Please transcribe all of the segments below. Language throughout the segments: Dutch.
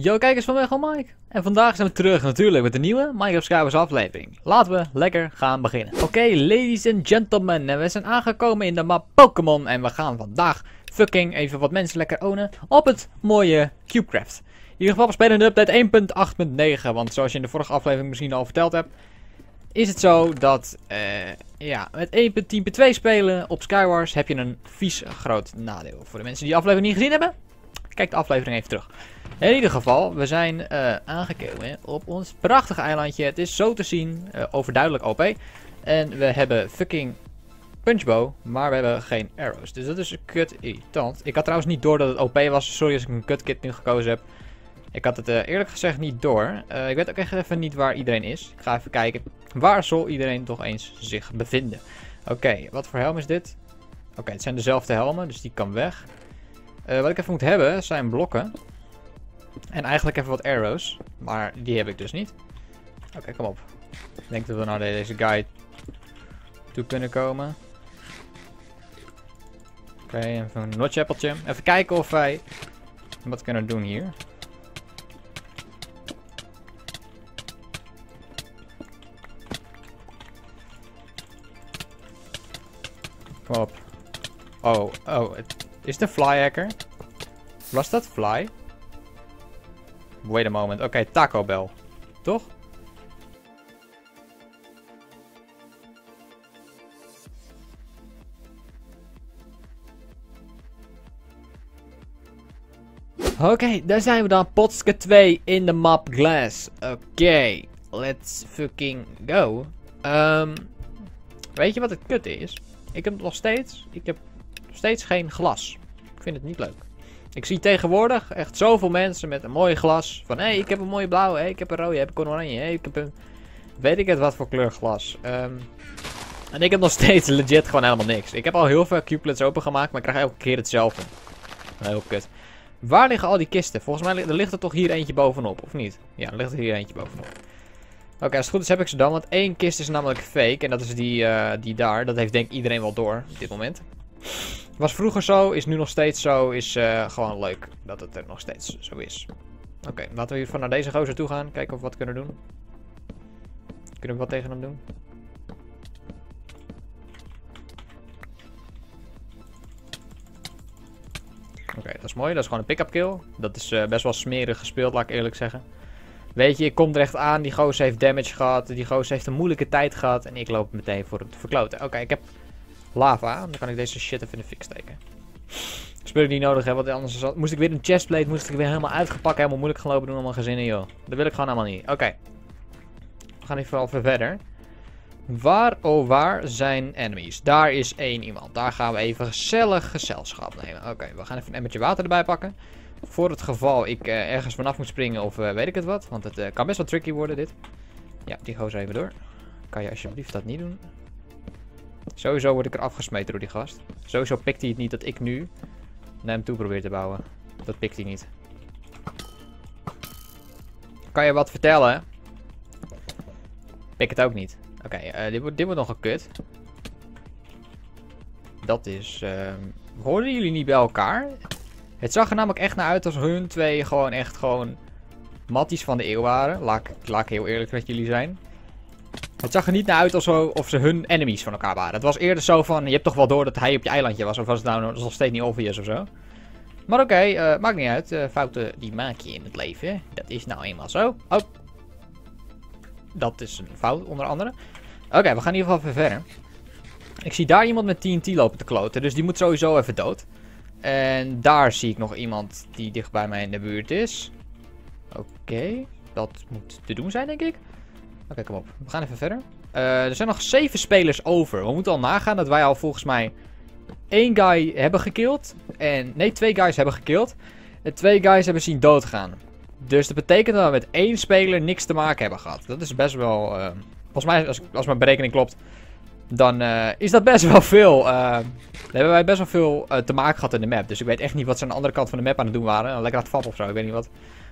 Yo kijkers van Weg al Mike. En vandaag zijn we terug natuurlijk met de nieuwe Minecraft Skywars aflevering. Laten we lekker gaan beginnen. Oké, ladies and gentlemen. En we zijn aangekomen in de map Pokémon. En we gaan vandaag fucking even wat mensen lekker ownen op het mooie Cubecraft. In ieder geval we spelen de update 1.8.9. Want zoals je in de vorige aflevering misschien al verteld hebt, is het zo dat met 1.10.2 spelen op Skywars heb je een vies groot nadeel. Voor de mensen die de aflevering niet gezien hebben, kijk de aflevering even terug. In ieder geval, we zijn aangekomen op ons prachtige eilandje. Het is zo te zien overduidelijk OP. En we hebben fucking punchbow, maar we hebben geen arrows. Dus dat is kut irritant. Ik had trouwens niet door dat het OP was. Sorry als ik een kutkit nu gekozen heb. Ik had het eerlijk gezegd niet door. Ik weet ook echt even niet waar iedereen is. Ik ga even kijken. Waar zal iedereen toch eens zich bevinden? Oké, wat voor helm is dit? Oké, het zijn dezelfde helmen, dus die kan weg. Wat ik even moet hebben zijn blokken. En eigenlijk even wat arrows. Maar die heb ik dus niet. Oké, kom op. Ik denk dat we naar deze guy toe kunnen komen. Oké, even een notchappeltje. Even kijken of wij wat kunnen doen hier. Kom op. Oh. Is het een flyhacker? Was dat fly? Wait a moment. Oké, Taco Bell. Toch? Oké, daar zijn we dan. Potske 2 in de map Glass. Oké, let's fucking go. Weet je wat het kut is? Ik heb nog steeds geen glas. Ik vind het niet leuk. Ik zie tegenwoordig echt zoveel mensen met een mooi glas. Van, hé, ik heb een mooie blauwe, ik heb een rode, ik heb een oranje, ik heb een... Weet ik het wat voor kleur glas. En ik heb nog steeds legit gewoon helemaal niks. Ik heb al heel veel cubelets opengemaakt, maar ik krijg elke keer hetzelfde. Heel kut. Waar liggen al die kisten? Volgens mij ligt er toch hier eentje bovenop, of niet? Ja, er ligt er hier eentje bovenop. Oké, als het goed is heb ik ze dan, want één kist is namelijk fake. En dat is die daar. Dat heeft denk ik iedereen wel door, op dit moment. Was vroeger zo, is nu nog steeds zo, is gewoon leuk dat het er nog steeds zo is. Oké, laten we hiervan naar deze gozer toe gaan, kijken of we wat kunnen doen. Kunnen we wat tegen hem doen? Oké, dat is mooi, dat is gewoon een pick-up kill. Dat is best wel smerig gespeeld, laat ik eerlijk zeggen. Weet je, ik kom er echt aan, die gozer heeft damage gehad, die gozer heeft een moeilijke tijd gehad en ik loop meteen voor het verkloten. Oké, ik heb... lava, dan kan ik deze shit even in de fik steken. Spul ik niet nodig hebben, want anders moest ik weer een chestplate, moest ik weer helemaal uitgepakt, helemaal moeilijk gaan lopen doen, allemaal gezinnen joh. Dat wil ik gewoon allemaal niet. Oké. We gaan even verder. Waar oh waar zijn enemies? Daar is één iemand, daar gaan we even gezellig gezelschap nemen. Oké, we gaan even een emmertje water erbij pakken. Voor het geval ik ergens vanaf moet springen of weet ik het wat, want het kan best wel tricky worden dit. Ja, die gozer even door. Kan je alsjeblieft dat niet doen? Sowieso word ik er afgesmeten door die gast. Sowieso pikt hij het niet dat ik nu naar hem toe probeer te bouwen. Dat pikt hij niet. Kan je wat vertellen? Pik het ook niet. Oké, dit wordt nog een kut. Dat is... hoorden jullie niet bij elkaar? Het zag er namelijk echt naar uit als hun twee gewoon echt gewoon... matties van de eeuw waren. Laat ik heel eerlijk met jullie zijn. Het zag er niet naar uit alsof ze hun enemies van elkaar waren. Het was eerder zo van, je hebt toch wel door dat hij op je eilandje was. Of was het nou nog steeds niet obvious of zo. Maar oké, maakt niet uit. Fouten die maak je in het leven. Hè? Dat is nou eenmaal zo. Oh. Dat is een fout onder andere. Oké, we gaan in ieder geval even verder. Ik zie daar iemand met TNT lopen te kloten. Dus die moet sowieso even dood. En daar zie ik nog iemand die dicht bij mij in de buurt is. Oké, dat moet te doen zijn denk ik. Oké, kom op. We gaan even verder. Er zijn nog 7 spelers over. We moeten al nagaan dat wij al volgens mij 1 guy hebben gekillt. Nee, 2 guys hebben gekillt. En 2 guys hebben zien doodgaan. Dus dat betekent dat we met 1 speler niks te maken hebben gehad. Dat is best wel... volgens mij, als mijn berekening klopt, dan is dat best wel veel. Dan hebben wij best wel veel te maken gehad in de map. Dus ik weet echt niet wat ze aan de andere kant van de map aan het doen waren. Lekker aan het vappen of zo. Ik weet niet wat...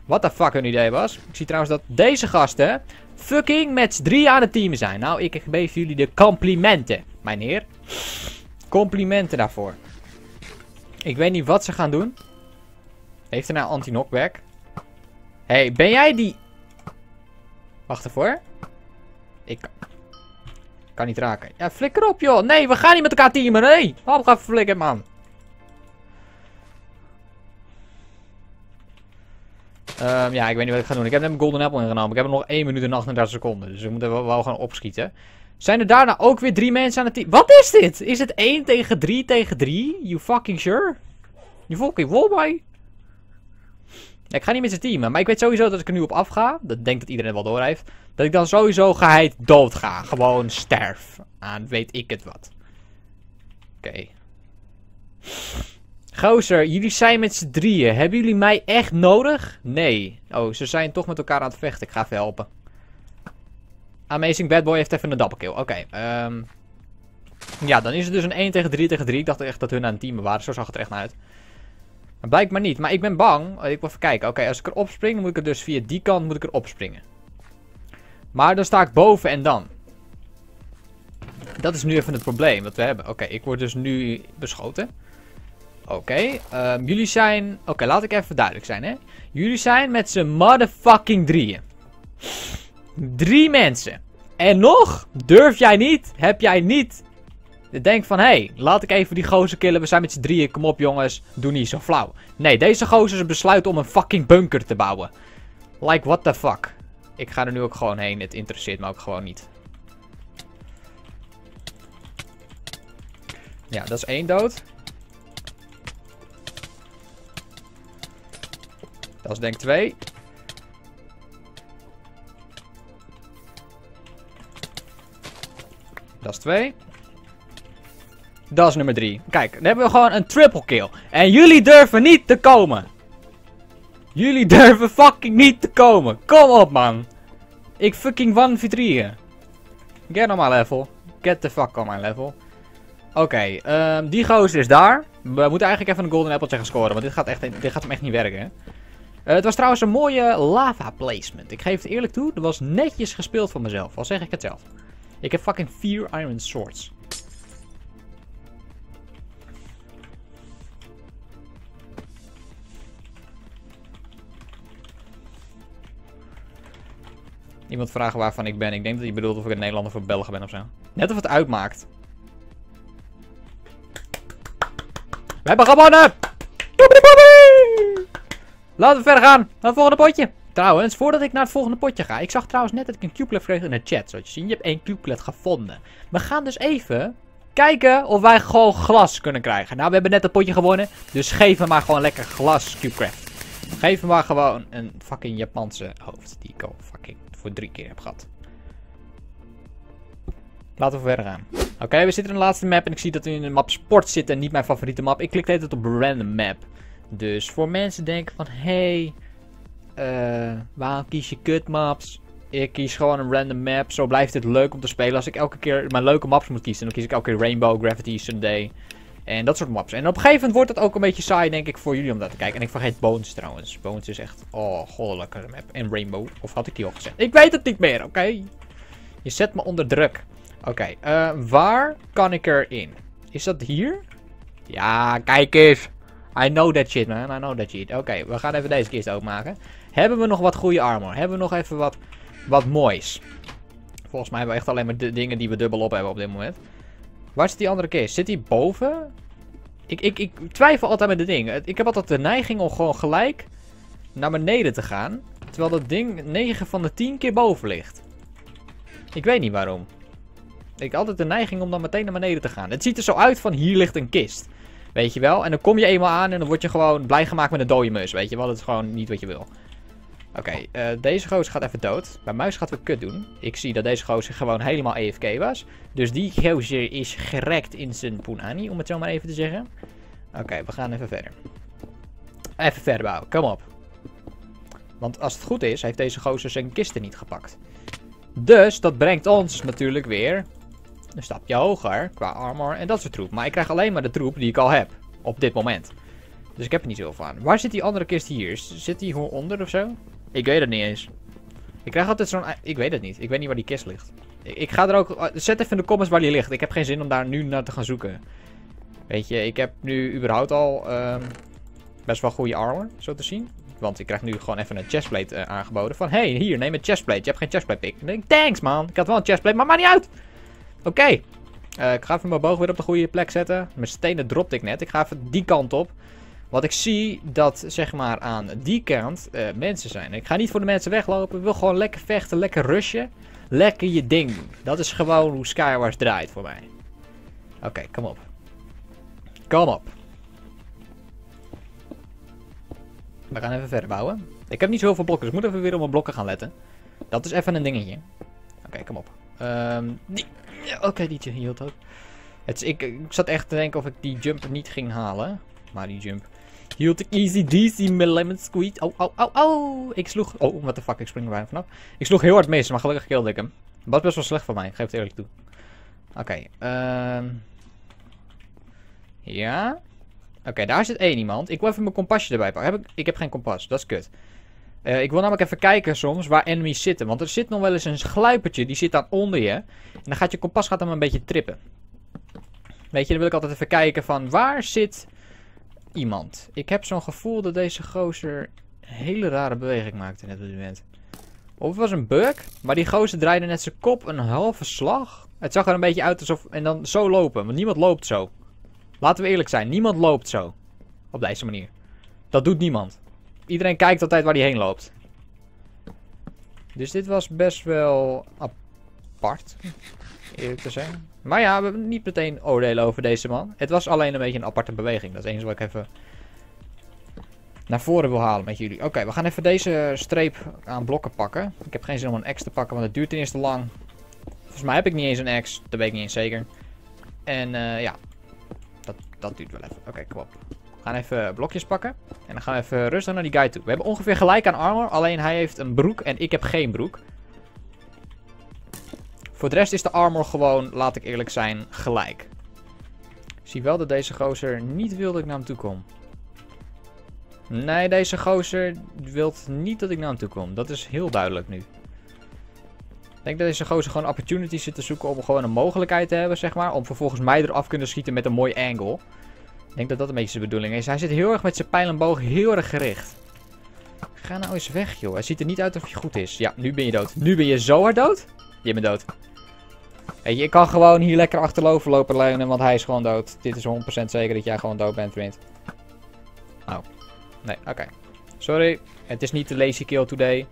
What the fuck hun idee was. Ik zie trouwens dat deze gasten fucking met 3 aan het team zijn. Nou, ik geef jullie de complimenten, mijn heer. Complimenten daarvoor. Ik weet niet wat ze gaan doen. Heeft hij nou anti-knockback? Hey, ben jij die... Wacht even hoor. Ik kan niet raken. Ja, flikker op joh. Nee, we gaan niet met elkaar teamen. Nee. Hop, ga flikker man. Ja, ik weet niet wat ik ga doen. Ik heb net mijn golden apple ingenomen. Ik heb er nog 1 minuut en 38 seconden. Dus we moeten wel gaan opschieten. Zijn er daarna ook weer 3 mensen aan het team? Wat is dit? Is het 1 tegen 3 tegen 3? You fucking sure? You fucking wolby? Ja, ik ga niet met zijn teamen. Maar ik weet sowieso dat als ik er nu op afga. Dat denk dat iedereen wel door heeft. Dat ik dan sowieso geheid dood ga. Gewoon sterf. Aan weet ik het wat. Oké. Gozer, jullie zijn met z'n drieën. Hebben jullie mij echt nodig? Nee. Oh, ze zijn toch met elkaar aan het vechten. Ik ga even helpen. Amazing Bad Boy heeft even een dapperkill. Oké. Ja, dan is het dus een 1 tegen 3 tegen 3. Ik dacht echt dat hun aan het teamen waren. Zo zag het er echt naar uit. Maar blijkbaar niet. Maar ik ben bang. Ik wil even kijken. Oké, als ik erop spring, dan moet ik er dus via die kant moet ik erop springen. Maar dan sta ik boven en dan. Dat is nu even het probleem dat we hebben. Oké, ik word dus nu beschoten. Oké, jullie zijn... Oké, laat ik even duidelijk zijn, hè. Jullie zijn met z'n motherfucking drieën. 3 mensen. En nog durf jij niet, heb jij niet... Denk van, hé, laat ik even die gozer killen. We zijn met z'n drieën, kom op jongens. Doe niet zo flauw. Nee, deze gozers besluiten om een fucking bunker te bouwen. Like, what the fuck. Ik ga er nu ook gewoon heen. Het interesseert me ook gewoon niet. Ja, dat is 1 dood. Dat is denk ik 2. Dat is 2. Dat is nummer 3. Kijk, dan hebben we gewoon een triple kill. En jullie durven niet te komen. Jullie durven fucking niet te komen. Kom op, man. Ik fucking 1v3'en. Get on my level. Get the fuck on my level. Oké, die gozer is daar. We moeten eigenlijk even een golden appeltje gaan scoren. Want dit gaat hem echt niet werken, hè. Het was trouwens een mooie lava placement. Ik geef het eerlijk toe, dat was netjes gespeeld van mezelf. Al zeg ik het zelf. Ik heb fucking 4 iron swords. Iemand vraagt waarvan ik ben. Ik denk dat hij bedoelt of ik een Nederlander of een Belg ben ofzo. Net of het uitmaakt. We hebben gewonnen! Laten we verder gaan naar het volgende potje. Trouwens, voordat ik naar het volgende potje ga. Ik zag trouwens net dat ik een Cubecraft kreeg in de chat. Zoals je ziet, je hebt 1 Cubecraft gevonden. We gaan dus even kijken of wij gewoon glas kunnen krijgen. Nou, we hebben net een potje gewonnen. Dus geef me maar gewoon lekker glas, Cubecraft. Geef me maar gewoon een fucking Japanse hoofd. Die ik al fucking voor 3 keer heb gehad. Laten we verder gaan. Oké, we zitten in de laatste map. En ik zie dat we in de map sport zitten. En niet mijn favoriete map. Ik klik de hele tijd op random map. Dus voor mensen denken van, hey, waarom kies je kutmaps? Ik kies gewoon een random map. Zo blijft het leuk om te spelen. Als ik elke keer mijn leuke maps moet kiezen, dan kies ik elke keer Rainbow, Gravity, Sunday. En dat soort maps. En op een gegeven moment wordt dat ook een beetje saai, denk ik, voor jullie om dat te kijken. En ik vergeet Bones trouwens. Bones is echt, oh, goddelijke map. En Rainbow. Of had ik die al gezet? Ik weet het niet meer, oké? Je zet me onder druk. Oké, waar kan ik erin? Is dat hier? Ja, kijk eens. I know that shit, man. I know that shit. Oké, we gaan even deze kist openmaken. Hebben we nog wat goede armor? Hebben we nog even wat moois? Volgens mij hebben we echt alleen maar de dingen die we dubbel op hebben op dit moment. Waar zit die andere kist? Zit die boven? Ik twijfel altijd met de dingen. Ik heb altijd de neiging om gewoon gelijk naar beneden te gaan. Terwijl dat ding 9 van de 10 keer boven ligt. Ik weet niet waarom. Ik heb altijd de neiging om dan meteen naar beneden te gaan. Het ziet er zo uit van hier ligt een kist. Weet je wel? En dan kom je eenmaal aan en dan word je gewoon blij gemaakt met een dode mus. Weet je wel? Dat is gewoon niet wat je wil. Oké, deze gozer gaat even dood. Mijn muis gaat weer kut doen. Ik zie dat deze gozer gewoon helemaal AFK was. Dus die gozer is gerekt in zijn poenani, om het zo maar even te zeggen. Oké, we gaan even verder. Even verder bouwen, kom op. Want als het goed is, heeft deze gozer zijn kisten niet gepakt. Dus dat brengt ons natuurlijk weer een stapje hoger qua armor en dat soort troep. Maar ik krijg alleen maar de troep die ik al heb. Op dit moment. Dus ik heb er niet zoveel aan. Waar zit die andere kist hier? Zit die hieronder of zo? Ik weet het niet eens. Ik krijg altijd zo'n... Ik weet het niet. Ik weet niet waar die kist ligt. Ik ga er ook... Zet even in de comments waar die ligt. Ik heb geen zin om daar nu naar te gaan zoeken. Weet je, ik heb nu überhaupt al best wel goede armor, zo te zien. Want ik krijg nu gewoon even een chestplate aangeboden. Van, hey, hier, neem een chestplate. Je hebt geen chestplate pick. Dan denk ik, thanks man. Ik had wel een chestplate, maar maakt niet uit. Oké. Ik ga even mijn boog weer op de goede plek zetten. Mijn stenen dropte ik net. Ik ga even die kant op. Want ik zie dat, zeg maar, aan die kant mensen zijn. Ik ga niet voor de mensen weglopen. Ik wil gewoon lekker vechten, lekker rushen. Lekker je ding doen. Dat is gewoon hoe Skywars draait voor mij. Oké, kom op. Kom op. We gaan even verder bouwen. Ik heb niet zoveel blokken, dus ik moet even weer op mijn blokken gaan letten. Dat is even een dingetje. Oké, kom op. Oké, die hield ook. Ik zat echt te denken of ik die jump niet ging halen. Maar die jump hield ik easy deasy met lemon squeeze. Ik sloeg... Oh, what the fuck, ik spring er bijna vanaf. Ik sloeg heel hard mis, maar gelukkig kilde ik hem. Dat was best wel slecht voor mij, geef het eerlijk toe. Oké, ja... Oké, daar zit één iemand. Ik wil even mijn kompasje erbij pakken. Ik heb geen kompas, dat is kut. Ik wil namelijk even kijken soms waar enemies zitten. Want er zit nog wel eens een gluipertje, die zit daar onder je. En dan gaat je kompas hem een beetje trippen. Weet je, dan wil ik altijd even kijken van waar zit iemand. Ik heb zo'n gevoel dat deze gozer een hele rare beweging maakte net op dit moment. Of het was een bug, maar die gozer draaide net zijn kop een halve slag. Het zag er een beetje uit alsof... En dan zo lopen, want niemand loopt zo. Laten we eerlijk zijn, niemand loopt zo. Op deze manier. Dat doet niemand. Iedereen kijkt altijd waar hij heen loopt. Dus dit was best wel apart. Eerlijk te zijn. Maar ja, we hebben niet meteen oordelen over deze man. Het was alleen een beetje een aparte beweging. Dat is eens wat ik even naar voren wil halen met jullie. Oké, we gaan even deze streep aan blokken pakken. Ik heb geen zin om een axe te pakken, want het duurt ten eerste lang. Volgens mij heb ik niet eens een axe. Dat weet ik niet eens zeker. En ja... Dat duurt wel even. Oké, kom op. We gaan even blokjes pakken. En dan gaan we even rustig naar die guy toe. We hebben ongeveer gelijk aan armor. Alleen hij heeft een broek en ik heb geen broek. Voor de rest is de armor gewoon, laat ik eerlijk zijn, gelijk. Ik zie wel dat deze gozer niet wil dat ik naar hem toe kom. Nee, deze gozer wil niet dat ik naar hem toe kom. Dat is heel duidelijk nu. Ik denk dat deze gozer gewoon opportunities zit te zoeken om gewoon een mogelijkheid te hebben, zeg maar. Om vervolgens mij eraf kunnen schieten met een mooi angle. Ik denk dat dat een beetje zijn bedoeling is. Hij zit heel erg met zijn pijl en boog heel erg gericht. Ga nou eens weg, joh. Hij ziet er niet uit of je goed is. Ja, nu ben je dood. Nu ben je zo hard dood. Je bent dood. Weet je, ik kan gewoon hier lekker achterlopen lopen leunen, want hij is gewoon dood. Dit is 100% zeker dat jij gewoon dood bent, vriend. Oh. Nee, oké. Sorry. Het is niet de lazy kill today.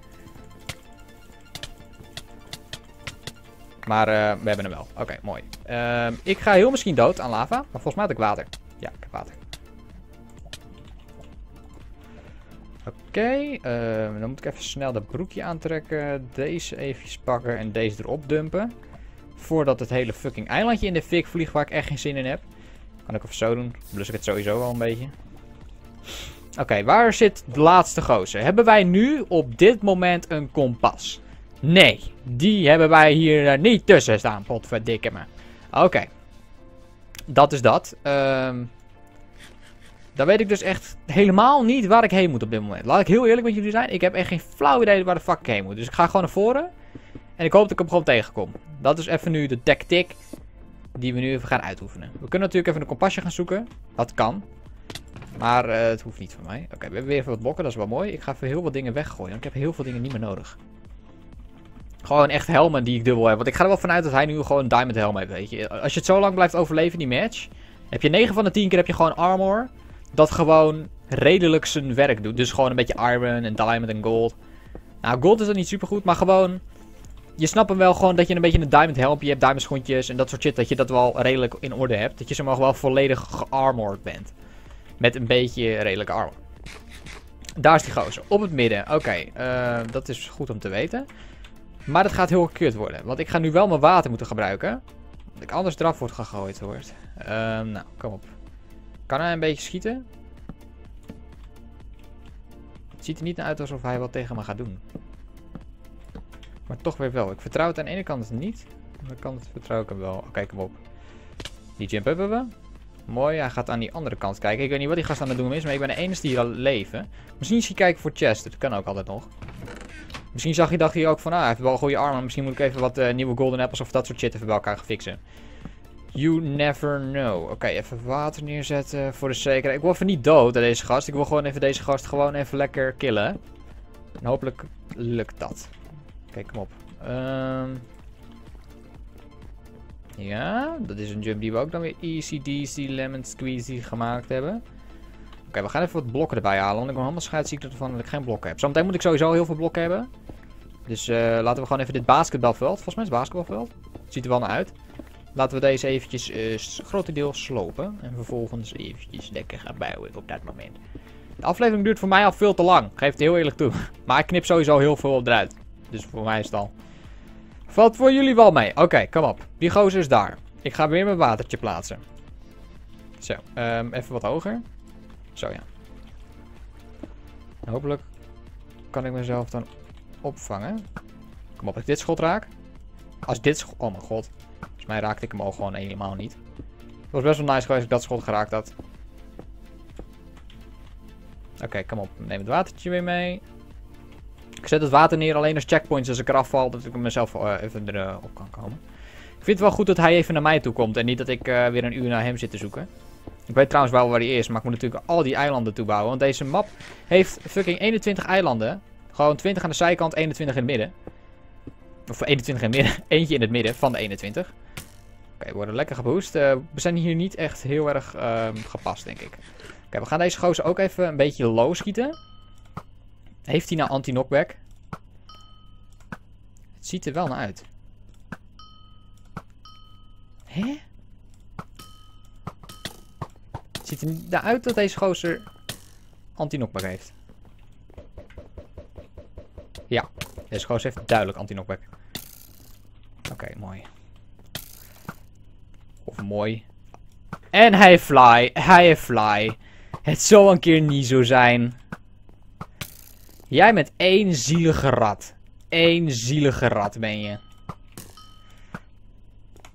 Maar we hebben hem wel. Oké, mooi. Ik ga heel misschien dood aan lava. Maar volgens mij had ik water. Ja, ik heb water. Oké. Dan moet ik even snel dat broekje aantrekken. Deze even pakken en deze erop dumpen. Voordat het hele fucking eilandje in de fik vliegt waar ik echt geen zin in heb. Kan ik even zo doen. Blus ik het sowieso wel een beetje. Oké, waar zit de laatste gozer? Hebben wij nu op dit moment een kompas? Nee, die hebben wij hier niet tussen staan, potverdikke me. Oké. Dat is dat. Dan weet ik dus echt helemaal niet waar ik heen moet op dit moment. Laat ik heel eerlijk met jullie zijn, ik heb echt geen flauw idee waar de fuck ik heen moet. Dus ik ga gewoon naar voren en ik hoop dat ik hem gewoon tegenkom. Dat is even nu de tactiek die we nu even gaan uitoefenen. We kunnen natuurlijk even een kompasje gaan zoeken, dat kan. Maar het hoeft niet van mij. Oké, we hebben weer even wat blokken, dat is wel mooi. Ik ga even heel wat dingen weggooien, want ik heb heel veel dingen niet meer nodig. Gewoon echt helmen die ik dubbel heb. Want ik ga er wel vanuit dat hij nu gewoon een diamond helm heeft, weet je. Als je het zo lang blijft overleven, die match. Heb je 9 van de 10 keer heb je gewoon armor. Dat gewoon redelijk zijn werk doet. Dus gewoon een beetje iron en diamond en gold. Nou, gold is dat niet super goed, maar gewoon... Je snapt hem wel gewoon dat je een beetje een diamond helmpje hebt. Diamond schoentjes en dat soort shit. Dat je dat wel redelijk in orde hebt. Dat je zomaar wel volledig gearmored bent. Met een beetje redelijke armor. Daar is die gozer. Op het midden. Oké, dat is goed om te weten. Maar dat gaat heel kut worden. Want ik ga nu wel mijn water moeten gebruiken. Dat ik anders eraf wordt gegooid wordt. Nou, kom op. Kan hij een beetje schieten? Het ziet er niet uit alsof hij wat tegen me gaat doen. Maar toch weer wel. Ik vertrouw het aan de ene kant niet. Aan de andere kant vertrouw ik hem wel. Kijk hem op. Die jump hebben we. Mooi, hij gaat aan die andere kant kijken. Ik weet niet wat die gast aan het doen is. Maar ik ben de enige die hier al leven. Misschien is hij kijken voor chest. Dat kan ook altijd nog. Misschien zag je, dacht hij ook van, hij heeft wel een goede armen. Misschien moet ik even wat nieuwe golden apples of dat soort shit even bij elkaar gaan fixen. You never know. Oké, even water neerzetten voor de zekerheid. Ik wil even niet dood aan deze gast. Ik wil gewoon even deze gast gewoon even lekker killen. En hopelijk lukt dat. Oké, kom op. Ja, dat is een jump die we ook dan weer easy deasy lemon squeezy gemaakt hebben. Oké, we gaan even wat blokken erbij halen. Want ik ben helemaal scheidsziek ervan dat ik geen blokken heb. Zometeen moet ik sowieso heel veel blokken hebben. Dus laten we gewoon even dit basketbalveld. Volgens mij is het basketbalveld. Ziet er wel naar uit. Laten we deze eventjes grotendeels slopen. En vervolgens eventjes lekker gaan bouwen op dat moment. De aflevering duurt voor mij al veel te lang. Geef het heel eerlijk toe. Maar ik knip sowieso heel veel eruit. Dus voor mij is het al. Valt voor jullie wel mee. Oké, kom op. Die gozer is daar. Ik ga weer mijn watertje plaatsen. Zo, even wat hoger. Zo ja. En hopelijk kan ik mezelf dan opvangen. Kom op, als ik dit schot raak. Als dit schot... Oh mijn god. Volgens mij raakte ik hem ook gewoon helemaal niet. Het was best wel nice geweest als ik dat schot geraakt had. Oké, kom op. Neem het watertje weer mee. Ik zet het water neer alleen als checkpoints als ik eraf val. Dat ik mezelf even erop kan komen. Ik vind het wel goed dat hij even naar mij toe komt. En niet dat ik weer een uur naar hem zit te zoeken. Ik weet trouwens wel waar hij is. Maar ik moet natuurlijk al die eilanden toebouwen. Want deze map heeft fucking 21 eilanden. Gewoon 20 aan de zijkant, 21 in het midden. Of 21 in het midden. Eentje in het midden van de 21. Oké, we worden lekker geboost. We zijn hier niet echt heel erg gepast, denk ik. Oké, we gaan deze gozer ook even een beetje low schieten. Heeft hij nou anti-knockback? Het ziet er wel naar uit. Hè? Het ziet er niet naar uit dat deze gozer anti-knockback heeft. Ja, deze gozer heeft duidelijk anti-knockback. Oké, mooi. Of mooi. En hij fly. Hij fly. Het zal een keer niet zo zijn. Jij bent één zielige rat. Eén zielige rat ben je.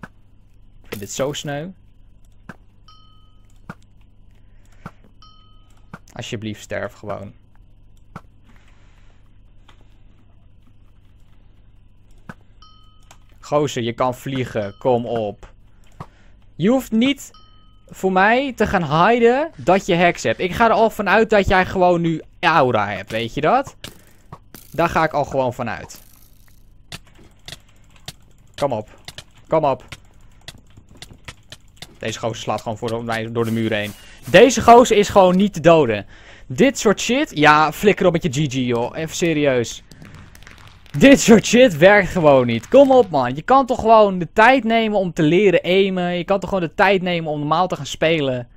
Ik vind dit zo sneu. Alsjeblieft, sterf gewoon. Gozer, je kan vliegen. Kom op. Je hoeft niet voor mij te gaan hiden dat je hacks hebt. Ik ga er al vanuit dat jij gewoon nu aura hebt. Weet je dat? Daar ga ik al gewoon vanuit. Kom op. Kom op. Deze gozer slaat gewoon voor mij door de muur heen. Deze gozer is gewoon niet te doden. Dit soort shit. Ja, flikker op met je GG joh. Even serieus. Dit soort shit werkt gewoon niet. Kom op man, je kan toch gewoon de tijd nemen om te leren aimen. Je kan toch gewoon de tijd nemen om normaal te gaan spelen.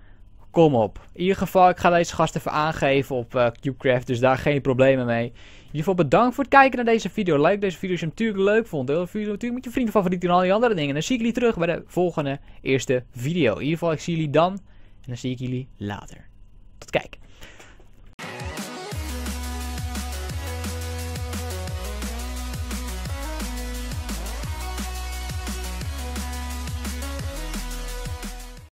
Kom op. In ieder geval, ik ga deze gast even aangeven op Cubecraft, dus daar geen problemen mee. In ieder geval bedankt voor het kijken naar deze video. Like deze video als je hem natuurlijk leuk vond. Deel de video natuurlijk met je vrienden, favorieten en al die andere dingen. En dan zie ik jullie terug bij de volgende eerste video. In ieder geval, ik zie jullie dan en dan zie ik jullie later.